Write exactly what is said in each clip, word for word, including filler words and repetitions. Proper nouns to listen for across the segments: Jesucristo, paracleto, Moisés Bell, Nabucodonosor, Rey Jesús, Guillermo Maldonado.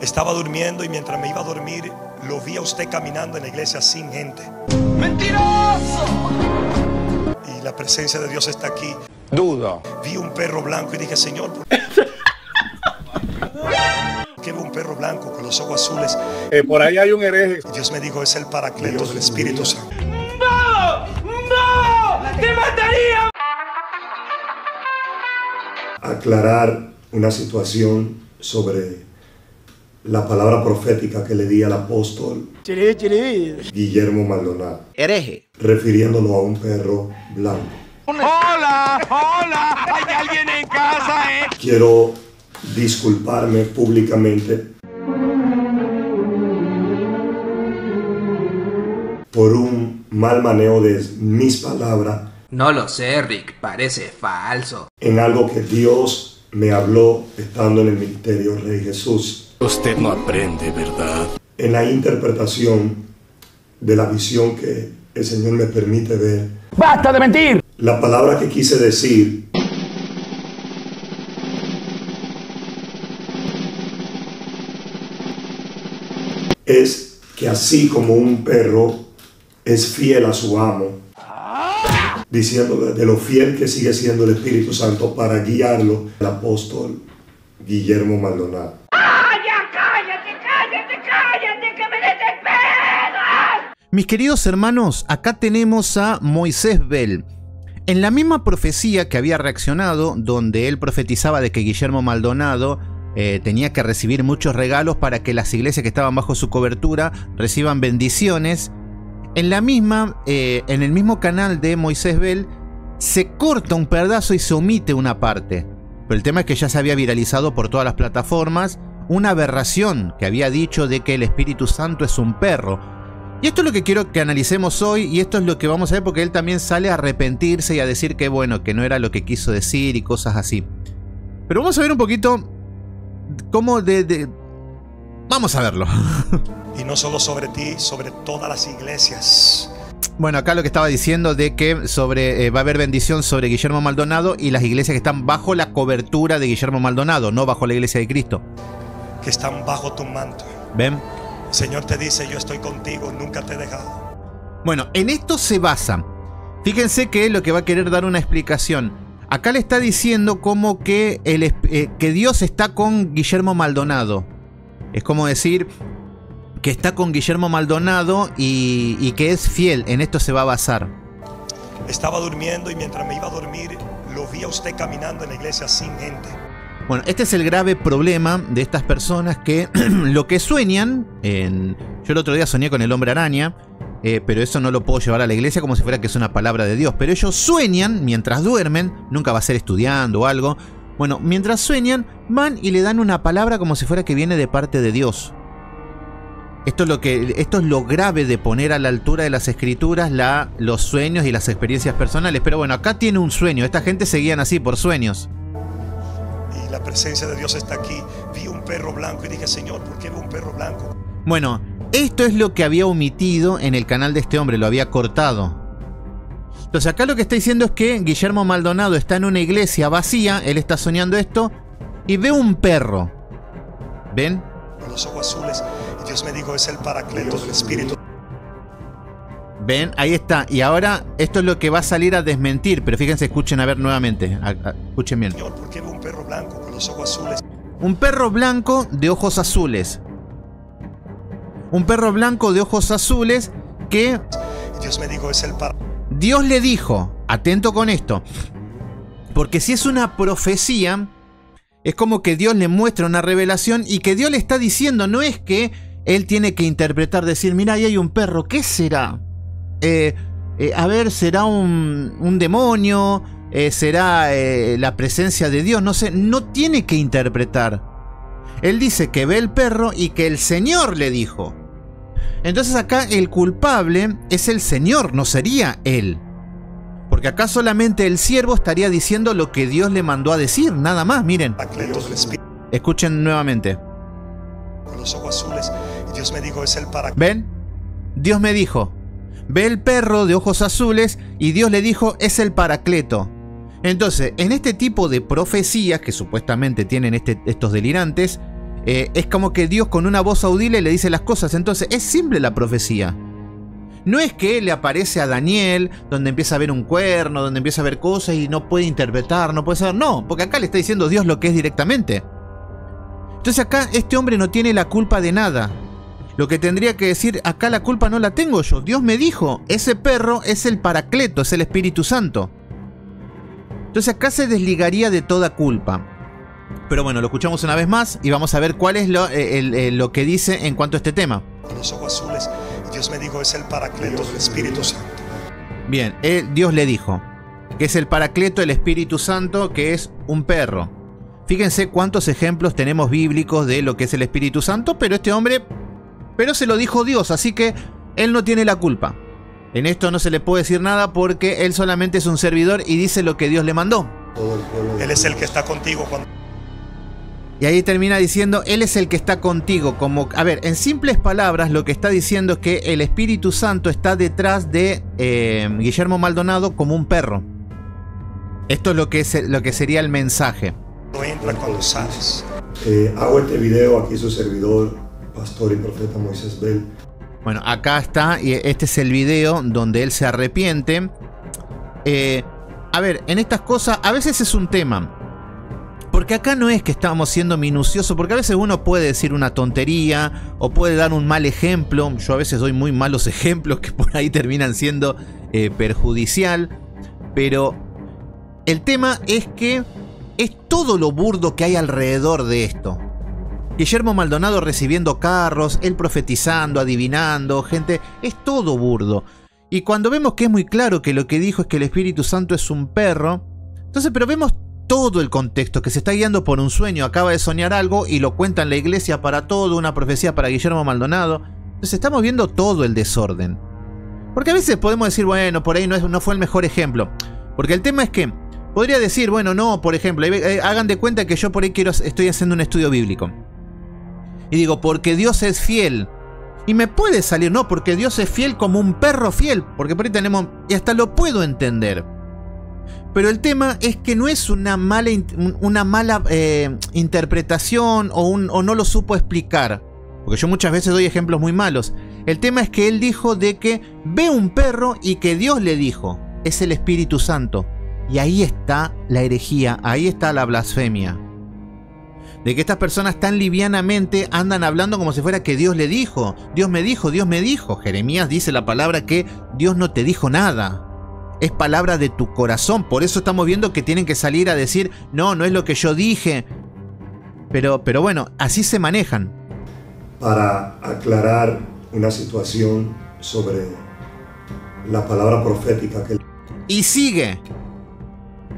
Estaba durmiendo y mientras me iba a dormir lo vi a usted caminando en la iglesia sin gente. ¡Mentiroso! Y la presencia de Dios está aquí. Duda. Vi un perro blanco y dije, Señor, ¿por qué veo un perro blanco con los ojos azules? Eh, por ahí hay un hereje. Y Dios me dijo, es el paracleto del Espíritu Santo. ¡No! ¡No! ¡Te mataría! Aclarar una situación sobre la palabra profética que le di al apóstol chiri, chiri. Guillermo Maldonado, hereje, refiriéndolo a un perro blanco. ¡Hola! ¡Hola! ¡Hay alguien en casa, eh! Quiero disculparme públicamente por un mal manejo de mis palabras. No lo sé, Rick, parece falso. En algo que Dios me habló estando en el ministerio Rey Jesús. Usted no aprende, ¿verdad? En la interpretación de la visión que el Señor me permite ver. ¡Basta de mentir! La palabra que quise decir es que así como un perro es fiel a su amo, diciéndole de lo fiel que sigue siendo el Espíritu Santo para guiarlo, el apóstol Guillermo Maldonado. ¡Ah, ya cállate, cállate, cállate, que me desespero! Mis queridos hermanos, acá tenemos a Moisés Bell. En la misma profecía que había reaccionado, donde él profetizaba de que Guillermo Maldonado eh, tenía que recibir muchos regalos para que las iglesias que estaban bajo su cobertura reciban bendiciones, en la misma, eh, en el mismo canal de Moisés Bell se corta un pedazo y se omite una parte. Pero el tema es que ya se había viralizado por todas las plataformas una aberración que había dicho de que el Espíritu Santo es un perro. Y esto es lo que quiero que analicemos hoy, y esto es lo que vamos a ver, porque él también sale a arrepentirse y a decir que bueno, que no era lo que quiso decir y cosas así. Pero vamos a ver un poquito cómo de... de... Vamos a verlo. Y no solo sobre ti, sobre todas las iglesias. Bueno, acá lo que estaba diciendo de que sobre, eh, va a haber bendición sobre Guillermo Maldonado y las iglesias que están bajo la cobertura de Guillermo Maldonado, no bajo la iglesia de Cristo. Que están bajo tu manto. ¿Ven? El Señor te dice, yo estoy contigo, nunca te he dejado. Bueno, en esto se basa. Fíjense que lo que va a querer dar una explicación. Acá le está diciendo como que, el, eh, que Dios está con Guillermo Maldonado. Es como decir... que está con Guillermo Maldonado y, y que es fiel, en esto se va a basar. Estaba durmiendo y mientras me iba a dormir lo vi a usted caminando en la iglesia sin gente. Bueno, este es el grave problema de estas personas que lo que sueñan, en, yo el otro día soñé con el hombre araña, eh, pero eso no lo puedo llevar a la iglesia como si fuera que es una palabra de Dios, pero ellos sueñan mientras duermen, nunca va a ser estudiando o algo, bueno, mientras sueñan van y le dan una palabra como si fuera que viene de parte de Dios. Esto es, lo que, esto es lo grave de poner a la altura de las escrituras la, los sueños y las experiencias personales. Pero bueno, acá tiene un sueño. Esta gente seguían así por sueños. Y la presencia de Dios está aquí. Vi un perro blanco y dije, Señor, ¿por qué veo un perro blanco? Bueno, esto es lo que había omitido en el canal de este hombre. Lo había cortado. Entonces acá lo que está diciendo es que Guillermo Maldonado está en una iglesia vacía. Él está soñando esto. Y ve un perro. ¿Ven? Con los ojos azules. Dios me dijo, es el paracleto del Espíritu. Ven, ahí está. Y ahora esto es lo que va a salir a desmentir. Pero fíjense, escuchen a ver nuevamente. A, a, escuchen bien. Señor, ¿por qué veo un perro blanco con los ojos azules? Un perro blanco de ojos azules. Un perro blanco de ojos azules que... Dios me dijo, es el paracleto. Dios le dijo, atento con esto. Porque si es una profecía, es como que Dios le muestra una revelación y que Dios le está diciendo, no es que... él tiene que interpretar, decir, mira, ahí hay un perro, ¿qué será? Eh, eh, a ver, ¿será un, un demonio? Eh, ¿Será eh, la presencia de Dios? No sé, no tiene que interpretar. Él dice que ve el perro y que el Señor le dijo. Entonces acá el culpable es el Señor, no sería él. Porque acá solamente el siervo estaría diciendo lo que Dios le mandó a decir, nada más, miren. Escuchen nuevamente. Con los ojos azules. Dios me dijo, es el paracleto. ¿Ven? Dios me dijo, ve el perro de ojos azules y Dios le dijo, es el paracleto. Entonces, en este tipo de profecías que supuestamente tienen este, estos delirantes, Eh, es como que Dios con una voz audible le dice las cosas. Entonces es simple la profecía. No es que le aparece a Daniel, donde empieza a ver un cuerno, donde empieza a ver cosas y no puede interpretar, no puede saber. No, porque acá le está diciendo Dios lo que es directamente. Entonces acá este hombre no tiene la culpa de nada. Lo que tendría que decir, acá la culpa no la tengo yo. Dios me dijo, ese perro es el paracleto, es el Espíritu Santo. Entonces acá se desligaría de toda culpa. Pero bueno, lo escuchamos una vez más y vamos a ver cuál es lo, el, el, lo que dice en cuanto a este tema. Los ojos azules, Dios me dijo, es el paracleto, el Espíritu Santo. Bien, él, Dios le dijo que es el paracleto, el Espíritu Santo, que es un perro. Fíjense cuántos ejemplos tenemos bíblicos de lo que es el Espíritu Santo, pero este hombre, pero se lo dijo Dios, así que él no tiene la culpa. En esto no se le puede decir nada porque él solamente es un servidor y dice lo que Dios le mandó. Él es el que está contigo cuando... Y ahí termina diciendo, Él es el que está contigo. Como, a ver, en simples palabras lo que está diciendo es que el Espíritu Santo está detrás de eh, Guillermo Maldonado como un perro. Esto es lo que, es, lo que sería el mensaje. No entra cuando sales. Eh, hago este video, aquí su servidor, pastor y profeta Moisés Bell. Bueno, acá está, y este es el video donde él se arrepiente. Eh, a ver, en estas cosas a veces es un tema. Porque acá no es que estamos siendo minuciosos, porque a veces uno puede decir una tontería o puede dar un mal ejemplo. Yo a veces doy muy malos ejemplos que por ahí terminan siendo eh, perjudicial. Pero el tema es que es todo lo burdo que hay alrededor de esto. Guillermo Maldonado recibiendo carros, él profetizando, adivinando, gente, es todo burdo. Y cuando vemos que es muy claro que lo que dijo es que el Espíritu Santo es un perro, entonces, pero vemos todo el contexto, que se está guiando por un sueño, acaba de soñar algo y lo cuenta en la iglesia para todo, una profecía para Guillermo Maldonado. Entonces estamos viendo todo el desorden. Porque a veces podemos decir, bueno, por ahí no, es, no fue el mejor ejemplo. Porque el tema es que podría decir, bueno, no, por ejemplo, eh, hagan de cuenta que yo por ahí quiero, estoy haciendo un estudio bíblico. Y digo, porque Dios es fiel. Y me puede salir, no, porque Dios es fiel como un perro fiel. Porque por ahí tenemos, y hasta lo puedo entender. Pero el tema es que no es una mala, una mala eh, interpretación o, un, o no lo supo explicar. Porque yo muchas veces doy ejemplos muy malos. El tema es que él dijo de que ve un perro y que Dios le dijo, es el Espíritu Santo. Y ahí está la herejía, ahí está la blasfemia. De que estas personas tan livianamente andan hablando como si fuera que Dios le dijo. Dios me dijo, Dios me dijo. Jeremías dice la palabra que Dios no te dijo nada. Es palabra de tu corazón. Por eso estamos viendo que tienen que salir a decir, no, no es lo que yo dije. Pero, pero bueno, así se manejan. Para aclarar una situación sobre la palabra profética que... Y sigue.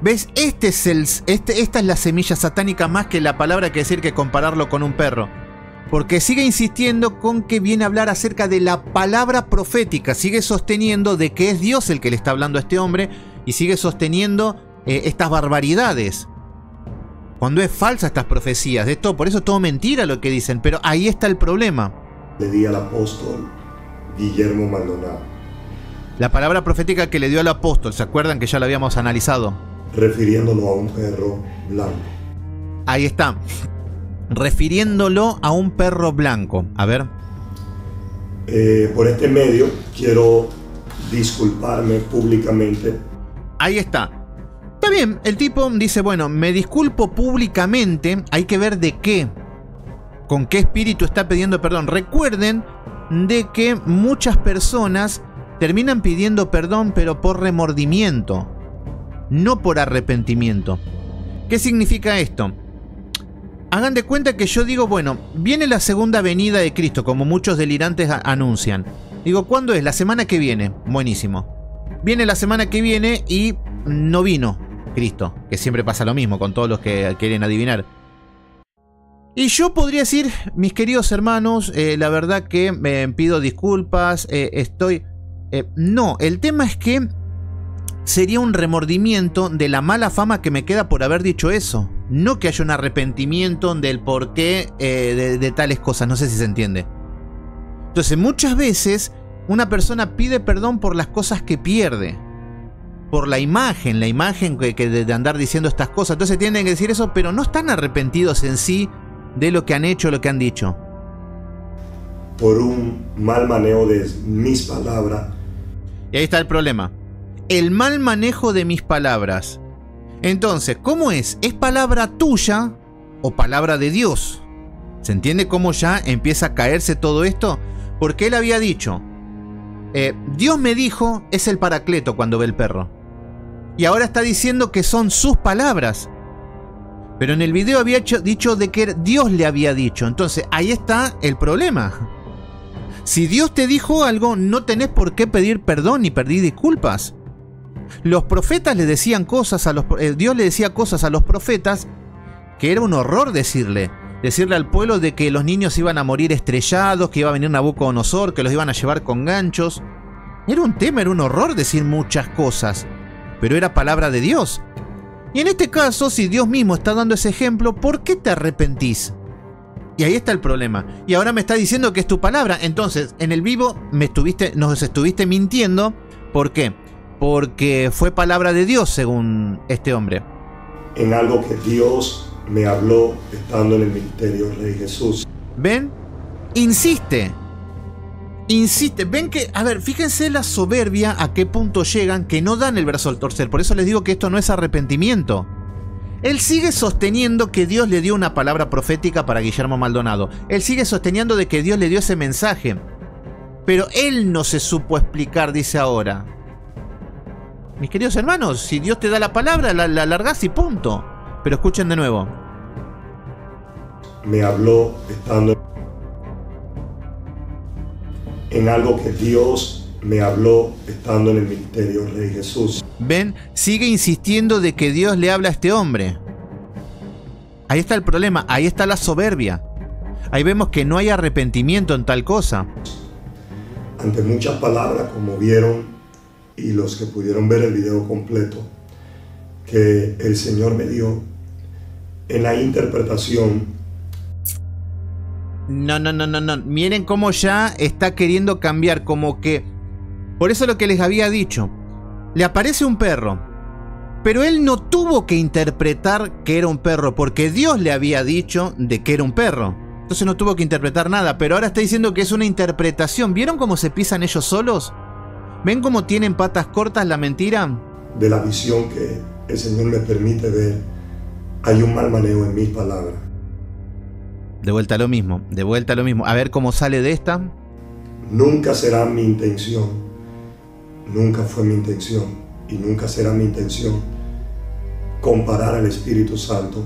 ¿Ves? Este es el, este, esta es la semilla satánica más que la palabra que decir que compararlo con un perro. Porque sigue insistiendo con que viene a hablar acerca de la palabra profética. Sigue sosteniendo de que es Dios el que le está hablando a este hombre. Y sigue sosteniendo eh, estas barbaridades. Cuando es falsa estas profecías. De todo, por eso es todo mentira lo que dicen. Pero ahí está el problema. Le di al apóstol Guillermo Maldonado. La palabra profética que le dio al apóstol. ¿Se acuerdan que ya la habíamos analizado? Refiriéndolo a un perro blanco. Ahí está. Refiriéndolo a un perro blanco. A ver. Eh, por este medio quiero disculparme públicamente. Ahí está. Está bien, el tipo dice, bueno, me disculpo públicamente. Hay que ver de qué. Con qué espíritu está pidiendo perdón. Recuerden de que muchas personas terminan pidiendo perdón, pero por remordimiento. No por arrepentimiento. ¿Qué significa esto? Hagan de cuenta que yo digo, bueno, viene la segunda venida de Cristo, como muchos delirantes anuncian. Digo, ¿cuándo es? La semana que viene. Buenísimo. Viene la semana que viene y no vino Cristo, que siempre pasa lo mismo con todos los que quieren adivinar. Y yo podría decir, mis queridos hermanos, eh, la verdad que me pido disculpas, eh, estoy... Eh, no, el tema es que sería un remordimiento de la mala fama que me queda por haber dicho eso. No que haya un arrepentimiento del porqué eh, de, de tales cosas. No sé si se entiende. Entonces muchas veces una persona pide perdón por las cosas que pierde. Por la imagen. La imagen que, que de andar diciendo estas cosas. Entonces tienen que decir eso. Pero no están arrepentidos en sí de lo que han hecho, lo que han dicho. Por un mal manejo de mis palabras. Y ahí está el problema. El mal manejo de mis palabras. Entonces, ¿cómo es? ¿Es palabra tuya o palabra de Dios? ¿Se entiende cómo ya empieza a caerse todo esto? Porque él había dicho, eh, Dios me dijo, es el paracleto cuando ve el perro. Y ahora está diciendo que son sus palabras. Pero en el video había hecho, dicho de que Dios le había dicho. Entonces, ahí está el problema. Si Dios te dijo algo, no tenés por qué pedir perdón ni pedir disculpas. Los profetas le decían cosas a los... Eh, Dios le decía cosas a los profetas que era un horror decirle. Decirle al pueblo de que los niños iban a morir estrellados, que iba a venir Nabucodonosor, que los iban a llevar con ganchos. Era un tema, era un horror decir muchas cosas. Pero era palabra de Dios. Y en este caso, si Dios mismo está dando ese ejemplo, ¿por qué te arrepentís? Y ahí está el problema. Y ahora me está diciendo que es tu palabra. Entonces, en el vivo me estuviste, nos estuviste mintiendo. ¿Por qué? Porque fue palabra de Dios, según este hombre. En algo que Dios me habló estando en el ministerio Rey Jesús. ¿Ven? Insiste. Insiste. Ven que, a ver, fíjense la soberbia a qué punto llegan, que no dan el brazo al torcer. Por eso les digo que esto no es arrepentimiento. Él sigue sosteniendo que Dios le dio una palabra profética para Guillermo Maldonado. Él sigue sosteniendo de que Dios le dio ese mensaje. Pero él no se supo explicar, dice ahora. Mis queridos hermanos, si Dios te da la palabra, la, la largás y punto. Pero escuchen de nuevo. Me habló estando... en algo que Dios me habló estando en el ministerio Rey Jesús. Ven, sigue insistiendo de que Dios le habla a este hombre. Ahí está el problema, ahí está la soberbia. Ahí vemos que no hay arrepentimiento en tal cosa. Ante muchas palabras, como vieron y los que pudieron ver el video completo, que el Señor me dio en la interpretación. No, no, no, no, no. Miren cómo ya está queriendo cambiar, como que... Por eso lo que les había dicho. Le aparece un perro. Pero él no tuvo que interpretar que era un perro, porque Dios le había dicho de que era un perro. Entonces no tuvo que interpretar nada, pero ahora está diciendo que es una interpretación. ¿Vieron cómo se pisan ellos solos? ¿Ven cómo tienen patas cortas la mentira? De la visión que el Señor me permite ver, hay un mal manejo en mis palabras. De vuelta a lo mismo, de vuelta a lo mismo. A ver cómo sale de esta. Nunca será mi intención. Nunca fue mi intención. Y nunca será mi intención comparar al Espíritu Santo.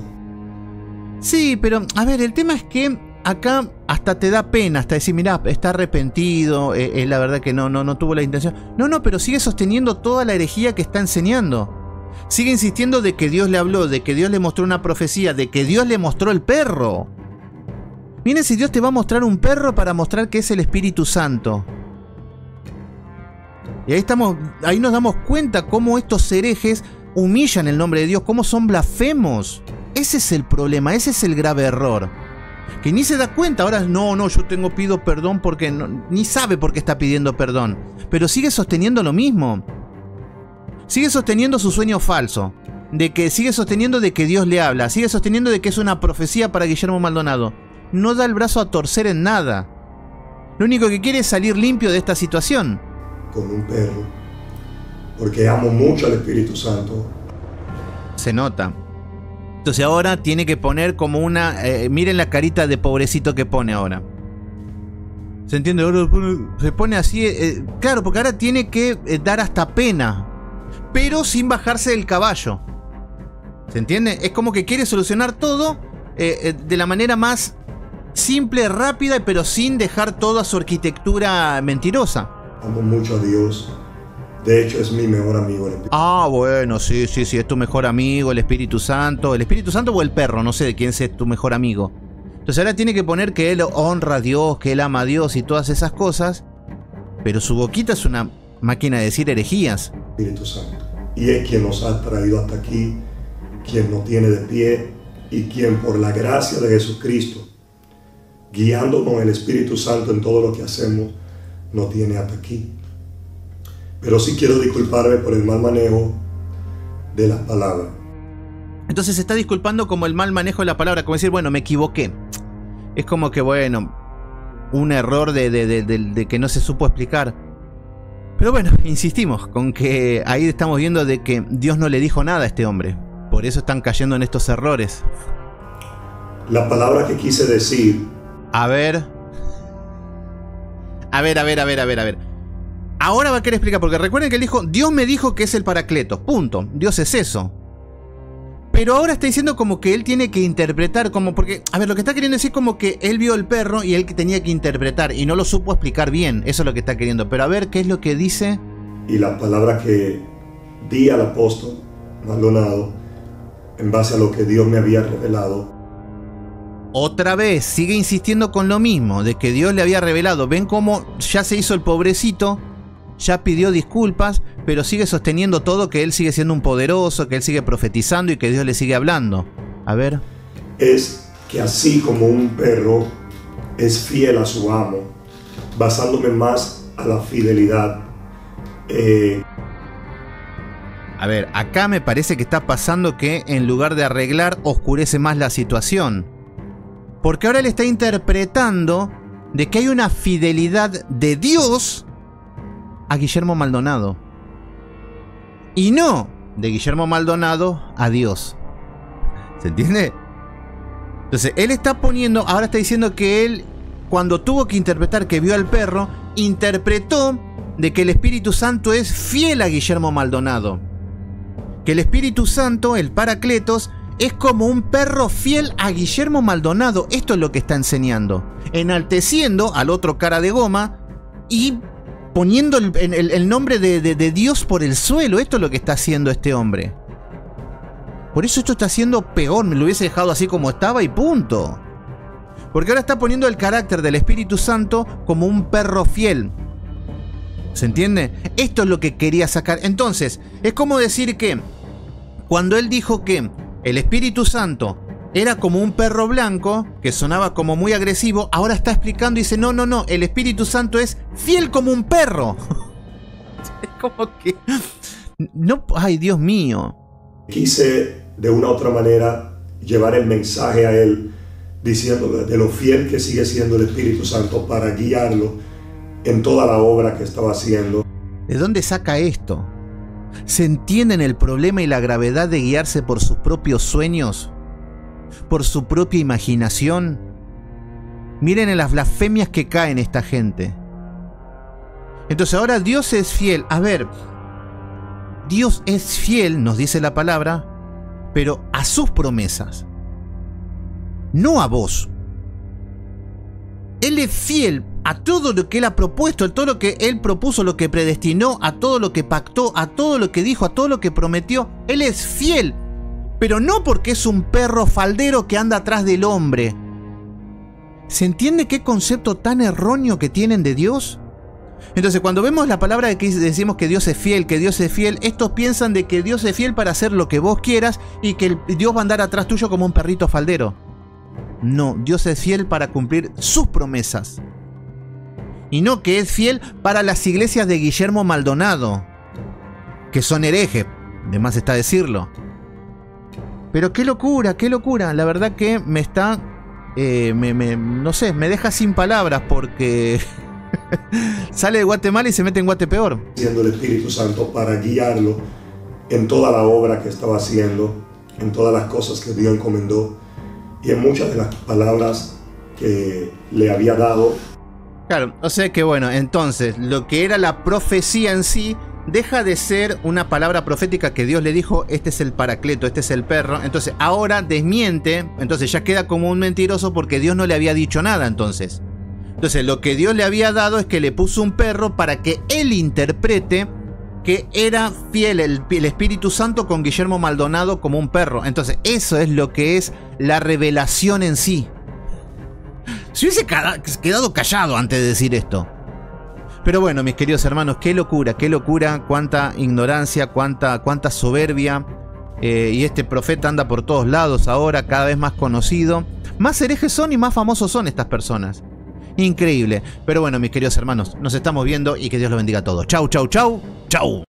Sí, pero a ver, el tema es que acá hasta te da pena. Hasta decir, mirá, está arrepentido. Eh, eh, la verdad que no, no, no tuvo la intención. No, no, pero sigue sosteniendo toda la herejía que está enseñando. Sigue insistiendo de que Dios le habló, de que Dios le mostró una profecía, de que Dios le mostró el perro. Miren si Dios te va a mostrar un perro para mostrar que es el Espíritu Santo. Y ahí estamos, ahí nos damos cuenta cómo estos herejes humillan el nombre de Dios, cómo son blasfemos. Ese es el problema, ese es el grave error. Que ni se da cuenta, ahora no, no, yo tengo pido perdón porque no, ni sabe por qué está pidiendo perdón. Pero sigue sosteniendo lo mismo. Sigue sosteniendo su sueño falso. De que sigue sosteniendo de que Dios le habla. Sigue sosteniendo de que es una profecía para Guillermo Maldonado. No da el brazo a torcer en nada. Lo único que quiere es salir limpio de esta situación. Con un perro. Porque amo mucho al Espíritu Santo. Se nota. Entonces ahora tiene que poner como una... Eh, miren la carita de pobrecito que pone ahora. ¿Se entiende? Se pone así... Eh, claro, porque ahora tiene que eh, dar hasta pena. Pero sin bajarse del caballo. ¿Se entiende? Es como que quiere solucionar todo eh, eh, de la manera más... simple, rápida, pero sin dejar toda su arquitectura mentirosa. Amo mucho a Dios. De hecho, es mi mejor amigo. Ah, bueno, sí, sí, sí. Es tu mejor amigo, el Espíritu Santo. El Espíritu Santo o el perro, no sé de quién es tu mejor amigo. Entonces ahora tiene que poner que él honra a Dios, que él ama a Dios y todas esas cosas. Pero su boquita es una máquina de decir herejías. Espíritu Santo. Y es quien nos ha traído hasta aquí, quien nos tiene de pie y quien por la gracia de Jesucristo, guiándonos el Espíritu Santo en todo lo que hacemos, nos tiene hasta aquí. Pero sí quiero disculparme por el mal manejo de las palabras. Entonces se está disculpando como el mal manejo de la palabra, como decir, bueno, me equivoqué. es como que, bueno, un error de, de, de, de, de que no se supo explicar. Pero bueno, insistimos con que ahí estamos viendo de que Dios no le dijo nada a este hombre. Por eso están cayendo en estos errores. La palabra que quise decir... A ver... A ver, a ver, a ver, a ver, a ver. Ahora va a querer explicar, porque recuerden que él dijo, Dios me dijo que es el paracleto, punto. Dios es eso. Pero ahora está diciendo como que él tiene que interpretar, como porque... A ver, lo que está queriendo decir como que él vio el perro y él que tenía que interpretar y no lo supo explicar bien. Eso es lo que está queriendo. Pero a ver, ¿qué es lo que dice? Y la palabra que di al apóstol Maldonado, en base a lo que Dios me había revelado. Otra vez, sigue insistiendo con lo mismo, de que Dios le había revelado. Ven cómo ya se hizo el pobrecito, ya pidió disculpas, pero sigue sosteniendo todo, que él sigue siendo un poderoso, que él sigue profetizando y que Dios le sigue hablando. A ver. Es que así como un perro es fiel a su amo, basándome más a la fidelidad. Eh... A ver, acá me parece que está pasando que en lugar de arreglar, oscurece más la situación. Porque ahora él está interpretando de que hay una fidelidad de Dios a Guillermo Maldonado. Y no de Guillermo Maldonado a Dios. ¿Se entiende? Entonces, él está poniendo, ahora está diciendo que él, cuando tuvo que interpretar que vio al perro, interpretó de que el Espíritu Santo es fiel a Guillermo Maldonado. Que el Espíritu Santo, el Paracletos, es como un perro fiel a Guillermo Maldonado. Esto es lo que está enseñando. Enalteciendo al otro cara de goma y poniendo el, el, el nombre de, de, de Dios por el suelo. Esto es lo que está haciendo este hombre. Por eso esto está siendo peor. Me lo hubiese dejado así como estaba y punto. Porque ahora está poniendo el carácter del Espíritu Santo como un perro fiel. ¿Se entiende? Esto es lo que quería sacar. Entonces, es como decir que cuando él dijo que el Espíritu Santo era como un perro blanco que sonaba como muy agresivo, ahora está explicando y dice, no, no, no, el Espíritu Santo es fiel como un perro. Es como que... No, ay, Dios mío. Quise de una u otra manera llevar el mensaje a él, diciéndole de lo fiel que sigue siendo el Espíritu Santo para guiarlo en toda la obra que estaba haciendo. ¿De dónde saca esto? ¿Se entienden el problema y la gravedad de guiarse por sus propios sueños? ¿Por su propia imaginación? Miren en las blasfemias que caen esta gente. Entonces ahora Dios es fiel. A ver, Dios es fiel, nos dice la palabra, pero a sus promesas, no a vos. Él es fiel a todo lo que él ha propuesto, a todo lo que él propuso, lo que predestinó, a todo lo que pactó, a todo lo que dijo, a todo lo que prometió. Él es fiel, pero no porque es un perro faldero que anda atrás del hombre. ¿Se entiende qué concepto tan erróneo que tienen de Dios? Entonces, cuando vemos la palabra de que decimos que Dios es fiel, que Dios es fiel, estos piensan de que Dios es fiel para hacer lo que vos quieras y que Dios va a andar atrás tuyo como un perrito faldero. No, Dios es fiel para cumplir sus promesas. Y no que es fiel para las iglesias de Guillermo Maldonado, que son herejes, de más está decirlo. Pero qué locura, qué locura. La verdad que me está... Eh, me, me, no sé, me deja sin palabras porque... sale de Guatemala y se mete en Guatepeor. Siendo el Espíritu Santo para guiarlo en toda la obra que estaba haciendo, en todas las cosas que Dios encomendó, y en muchas de las palabras que le había dado. Claro, o sea que bueno, entonces lo que era la profecía en sí deja de ser una palabra profética que Dios le dijo, este es el paracleto, este es el perro. Entonces ahora desmiente, entonces ya queda como un mentiroso porque Dios no le había dicho nada entonces. Entonces lo que Dios le había dado es que le puso un perro para que él interprete que era fiel el, el Espíritu Santo con Guillermo Maldonado como un perro. Entonces eso es lo que es la revelación en sí. Se hubiese quedado callado antes de decir esto. Pero bueno, mis queridos hermanos, qué locura, qué locura, cuánta ignorancia, cuánta, cuánta soberbia. Eh, y este profeta anda por todos lados ahora, cada vez más conocido. Más herejes son y más famosos son estas personas. Increíble. Pero bueno, mis queridos hermanos, nos estamos viendo y que Dios los bendiga a todos. Chau, chau, chau, chau.